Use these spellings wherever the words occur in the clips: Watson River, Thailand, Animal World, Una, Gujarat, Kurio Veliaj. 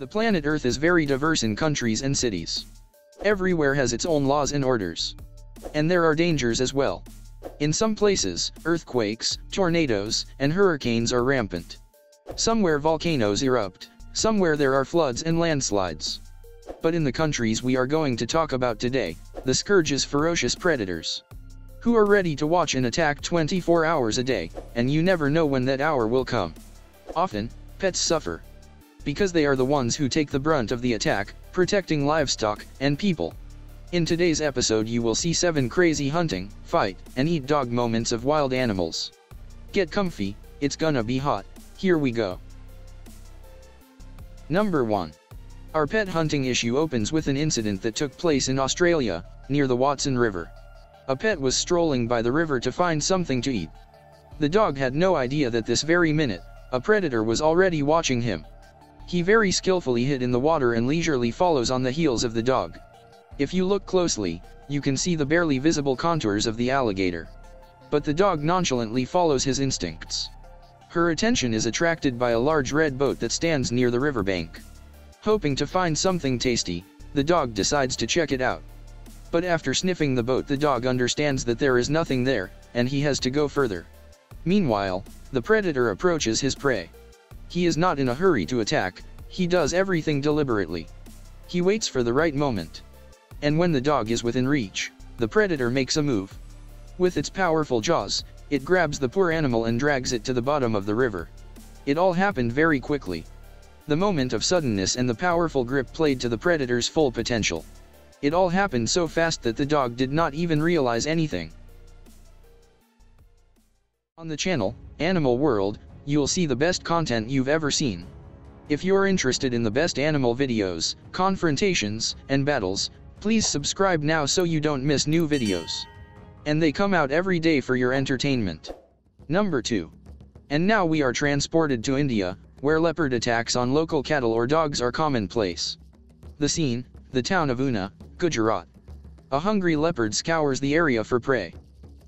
The planet Earth is very diverse in countries and cities. Everywhere has its own laws and orders. And there are dangers as well. In some places, earthquakes, tornadoes, and hurricanes are rampant. Somewhere volcanoes erupt, somewhere there are floods and landslides. But in the countries we are going to talk about today, the scourge is ferocious predators, who are ready to watch and attack 24 hours a day, and you never know when that hour will come. Often, pets suffer, because they are the ones who take the brunt of the attack, protecting livestock and people. In today's episode you will see 7 crazy hunting, fight, and eat dog moments of wild animals. Get comfy, it's gonna be hot, here we go. Number 1. Our pet hunting issue opens with an incident that took place in Australia, near the Watson River. A pet was strolling by the river to find something to eat. The dog had no idea that this very minute, a predator was already watching him. He very skillfully hid in the water and leisurely follows on the heels of the dog. If you look closely, you can see the barely visible contours of the alligator. But the dog nonchalantly follows his instincts. Her attention is attracted by a large red boat that stands near the riverbank. Hoping to find something tasty, the dog decides to check it out. But after sniffing the boat, the dog understands that there is nothing there, and he has to go further. Meanwhile, the predator approaches his prey. He is not in a hurry to attack, he does everything deliberately. He waits for the right moment. And when the dog is within reach, the predator makes a move. With its powerful jaws, it grabs the poor animal and drags it to the bottom of the river. It all happened very quickly. The moment of suddenness and the powerful grip played to the predator's full potential. It all happened so fast that the dog did not even realize anything. On the channel, Animal World, you'll see the best content you've ever seen. If you're interested in the best animal videos, confrontations, and battles, please subscribe now so you don't miss new videos. And they come out every day for your entertainment. Number 2. And now we are transported to India, where leopard attacks on local cattle or dogs are commonplace. The scene, the town of Una, Gujarat. A hungry leopard scours the area for prey.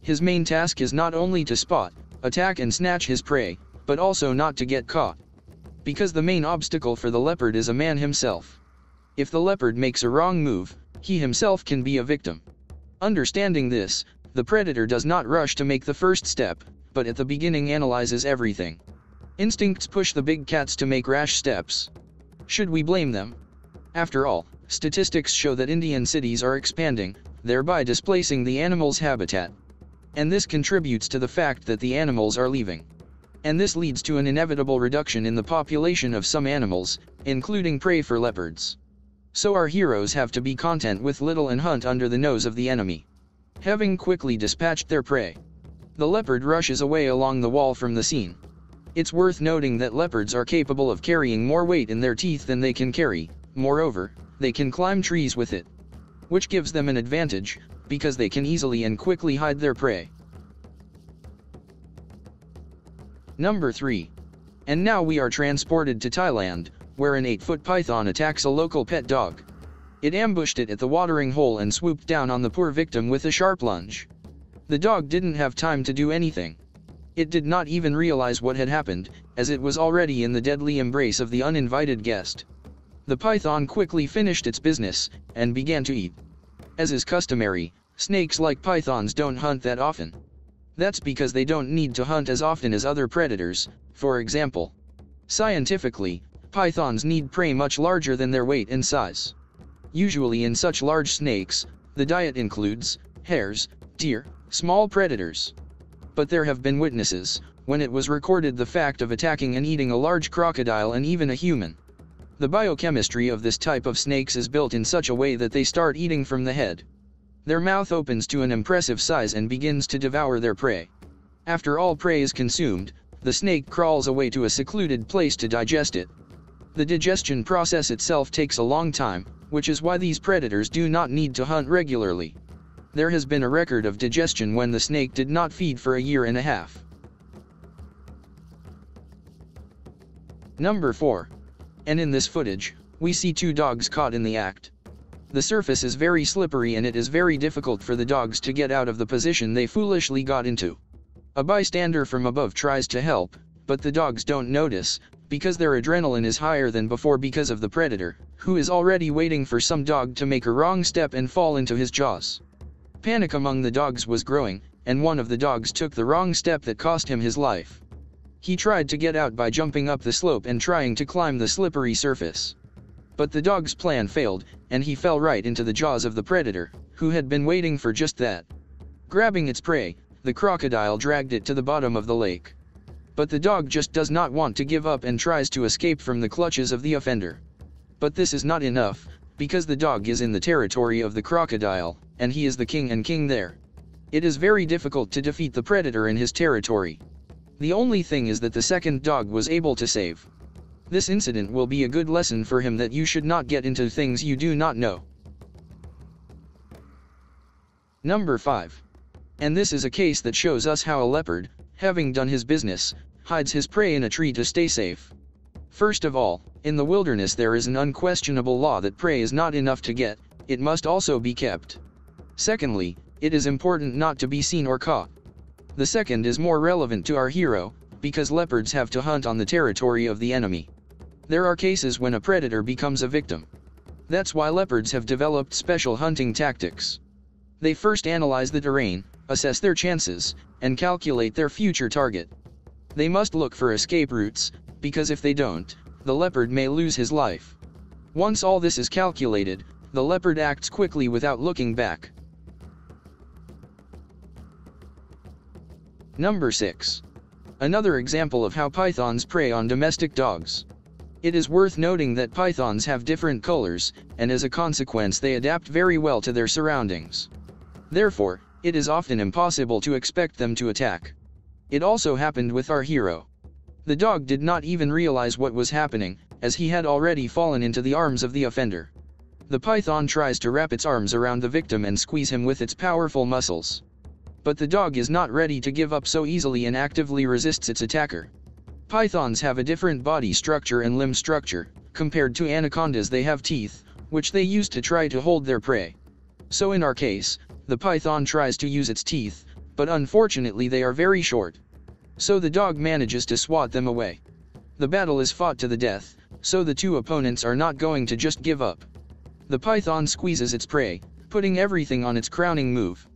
His main task is not only to spot, attack and snatch his prey, but also not to get caught. Because the main obstacle for the leopard is a man himself. If the leopard makes a wrong move, he himself can be a victim. Understanding this, the predator does not rush to make the first step, but at the beginning analyzes everything. Instincts push the big cats to make rash steps. Should we blame them? After all, statistics show that Indian cities are expanding, thereby displacing the animals' habitat. And this contributes to the fact that the animals are leaving. And this leads to an inevitable reduction in the population of some animals, including prey for leopards. So our heroes have to be content with little and hunt under the nose of the enemy. Having quickly dispatched their prey, the leopard rushes away along the wall from the scene. It's worth noting that leopards are capable of carrying more weight in their teeth than they can carry. Moreover, they can climb trees with it, which gives them an advantage, because they can easily and quickly hide their prey. Number 3. And now we are transported to Thailand, where an 8-foot python attacks a local pet dog. It ambushed it at the watering hole and swooped down on the poor victim with a sharp lunge. The dog didn't have time to do anything. It did not even realize what had happened, as it was already in the deadly embrace of the uninvited guest. The python quickly finished its business, and began to eat. As is customary, snakes like pythons don't hunt that often. That's because they don't need to hunt as often as other predators, for example. Scientifically, pythons need prey much larger than their weight and size. Usually in such large snakes, the diet includes hares, deer, small predators. But there have been witnesses, when it was recorded, the fact of attacking and eating a large crocodile and even a human. The biochemistry of this type of snakes is built in such a way that they start eating from the head. Their mouth opens to an impressive size and begins to devour their prey. After all prey is consumed, the snake crawls away to a secluded place to digest it. The digestion process itself takes a long time, which is why these predators do not need to hunt regularly. There has been a record of digestion when the snake did not feed for a year and a half. Number 4. And in this footage, we see 2 dogs caught in the act. The surface is very slippery and it is very difficult for the dogs to get out of the position they foolishly got into. A bystander from above tries to help, but the dogs don't notice, because their adrenaline is higher than before because of the predator, who is already waiting for some dog to make a wrong step and fall into his jaws. Panic among the dogs was growing, and one of the dogs took the wrong step that cost him his life. He tried to get out by jumping up the slope and trying to climb the slippery surface. But the dog's plan failed, and he fell right into the jaws of the predator, who had been waiting for just that. Grabbing its prey, the crocodile dragged it to the bottom of the lake. But the dog just does not want to give up and tries to escape from the clutches of the offender. But this is not enough, because the dog is in the territory of the crocodile, and he is the king there. It is very difficult to defeat the predator in his territory. The only thing is that the second dog was able to save. This incident will be a good lesson for him that you should not get into things you do not know. Number 5. And this is a case that shows us how a leopard, having done his business, hides his prey in a tree to stay safe. First of all, in the wilderness there is an unquestionable law that prey is not enough to get, it must also be kept. Secondly, it is important not to be seen or caught. The second is more relevant to our hero, because leopards have to hunt on the territory of the enemy. There are cases when a predator becomes a victim. That's why leopards have developed special hunting tactics. They first analyze the terrain, assess their chances, and calculate their future target. They must look for escape routes, because if they don't, the leopard may lose his life. Once all this is calculated, the leopard acts quickly without looking back. Number 6. Another example of how pythons prey on domestic dogs. It is worth noting that pythons have different colors, and as a consequence they adapt very well to their surroundings. Therefore, it is often impossible to expect them to attack. It also happened with our hero. The dog did not even realize what was happening, as he had already fallen into the arms of the offender. The python tries to wrap its arms around the victim and squeeze him with its powerful muscles. But the dog is not ready to give up so easily and actively resists its attacker. Pythons have a different body structure and limb structure. Compared to anacondas, they have teeth, which they use to try to hold their prey. So in our case, the python tries to use its teeth, but unfortunately they are very short. So the dog manages to swat them away. The battle is fought to the death, so the two opponents are not going to just give up. The python squeezes its prey, putting everything on its crowning move.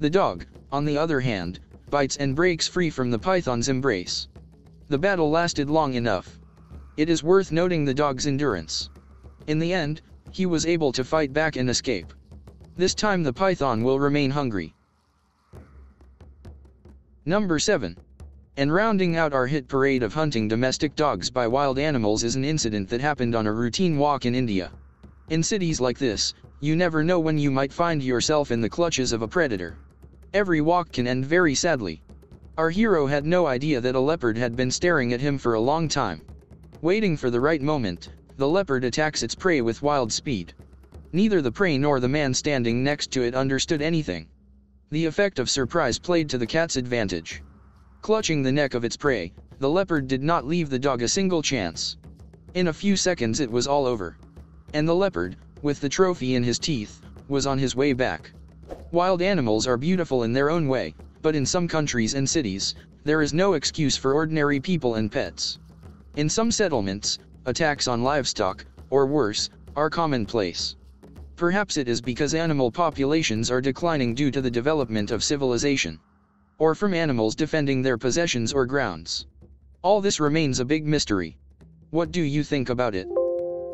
The dog, on the other hand, bites and breaks free from the python's embrace. The battle lasted long enough. It is worth noting the dog's endurance. In the end, he was able to fight back and escape. This time the python will remain hungry. Number 7. And rounding out our hit parade of hunting domestic dogs by wild animals is an incident that happened on a routine walk in India. In cities like this, you never know when you might find yourself in the clutches of a predator. Every walk can end very sadly. Our hero had no idea that a leopard had been staring at him for a long time. Waiting for the right moment, the leopard attacks its prey with wild speed. Neither the prey nor the man standing next to it understood anything. The effect of surprise played to the cat's advantage. Clutching the neck of its prey, the leopard did not leave the dog a single chance. In a few seconds it was all over. And the leopard, with the trophy in his teeth, was on his way back. Wild animals are beautiful in their own way, but in some countries and cities, there is no excuse for ordinary people and pets. In some settlements, attacks on livestock, or worse, are commonplace. Perhaps it is because animal populations are declining due to the development of civilization, or from animals defending their possessions or grounds. All this remains a big mystery. What do you think about it?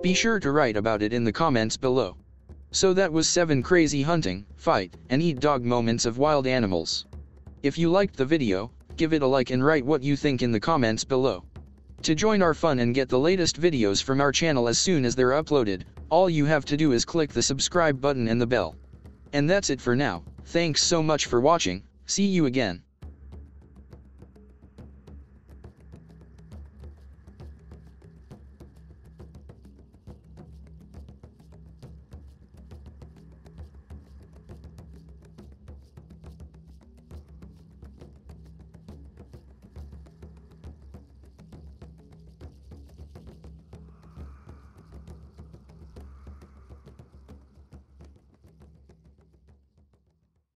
Be sure to write about it in the comments below. So that was 7 crazy hunting, fight, and eat dog moments of wild animals. If you liked the video, give it a like and write what you think in the comments below. To join our fun and get the latest videos from our channel as soon as they're uploaded, all you have to do is click the subscribe button and the bell. And that's it for now. Thanks so much for watching. See you again.